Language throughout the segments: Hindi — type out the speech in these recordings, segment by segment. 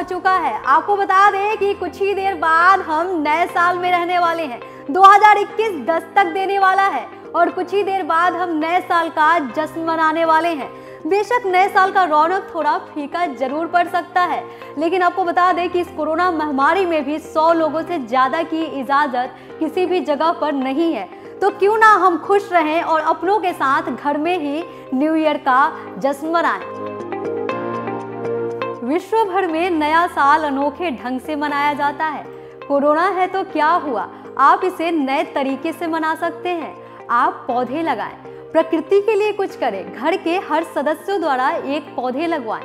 हो चुका है। आपको बता दें कि कुछ ही देर बाद हम नए साल में रहने वाले हैं। 2021 दस्तक देने वाला है और कुछ ही देर बाद हम नए साल का जश्न मनाने वाले हैं। बेशक नए साल का रौनक थोड़ा फीका जरूर पड़ सकता है, लेकिन आपको बता दें कि इस कोरोना महामारी में भी 100 लोगों से ज़्यादा की इजाज़त किसी भी जगह पर नहीं है, तो क्यों ना हम खुश रहें और अपनों के साथ घर में ही न्यू ईयर का जश्न मनाएं। विश्व भर में नया साल अनोखे ढंग से मनाया जाता है। कोरोना है तो क्या हुआ, आप इसे नए तरीके से मना सकते हैं। आप पौधे लगाएं, प्रकृति के लिए कुछ करें। घर के हर सदस्यों द्वारा एक पौधे लगवाएं।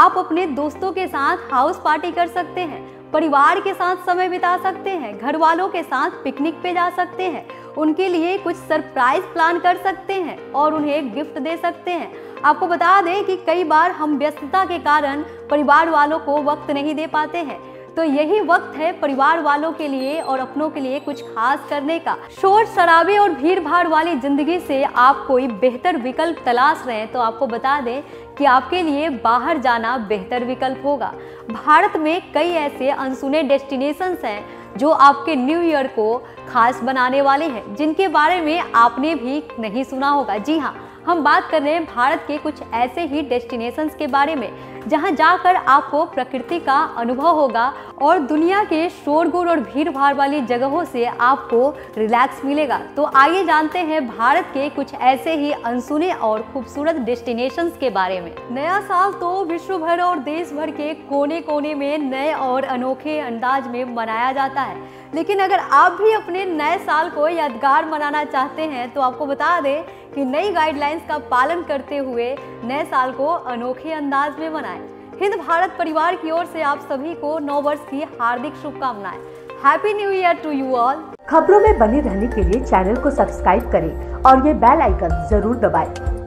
आप अपने दोस्तों के साथ हाउस पार्टी कर सकते हैं, परिवार के साथ समय बिता सकते हैं, घर वालों के साथ पिकनिक पे जा सकते हैं, उनके लिए कुछ सरप्राइज प्लान कर सकते हैं और उन्हें गिफ्ट दे सकते हैं। आपको बता दें कि कई बार हम व्यस्तता के कारण परिवार वालों को वक्त नहीं दे पाते हैं, तो यही वक्त है परिवार वालों के लिए और अपनों के लिए कुछ खास करने का। शोर शराबे और भीड़ भाड़ वाली जिंदगी से आप कोई बेहतर विकल्प तलाश रहे हैं तो आपको बता दें कि आपके लिए बाहर जाना बेहतर विकल्प होगा। भारत में कई ऐसे अनसुने डेस्टिनेशंस हैं जो आपके न्यू ईयर को खास बनाने वाले हैं, जिनके बारे में आपने भी नहीं सुना होगा। जी हाँ, हम बात कर रहे हैं भारत के कुछ ऐसे ही डेस्टिनेशंस के बारे में जहां जाकर आपको प्रकृति का अनुभव होगा और दुनिया के शोरगुल और भीड़ भाड़ वाली जगहों से आपको रिलैक्स मिलेगा। तो आइए जानते हैं भारत के कुछ ऐसे ही अनसुने और खूबसूरत डेस्टिनेशंस के बारे में। नया साल तो विश्व भर और देश भर के कोने कोने में नए और अनोखे अंदाज में मनाया जाता है, लेकिन अगर आप भी अपने नए साल को यादगार मनाना चाहते हैं तो आपको बता दें कि नई गाइडलाइंस का पालन करते हुए नए साल को अनोखे अंदाज में मनाएं। हिंद भारत परिवार की ओर से आप सभी को नव वर्ष की हार्दिक शुभकामनाएं। Happy new year to you all. खबरों में बने रहने के लिए चैनल को सब्सक्राइब करें और ये बेल आइकन जरूर दबाएं।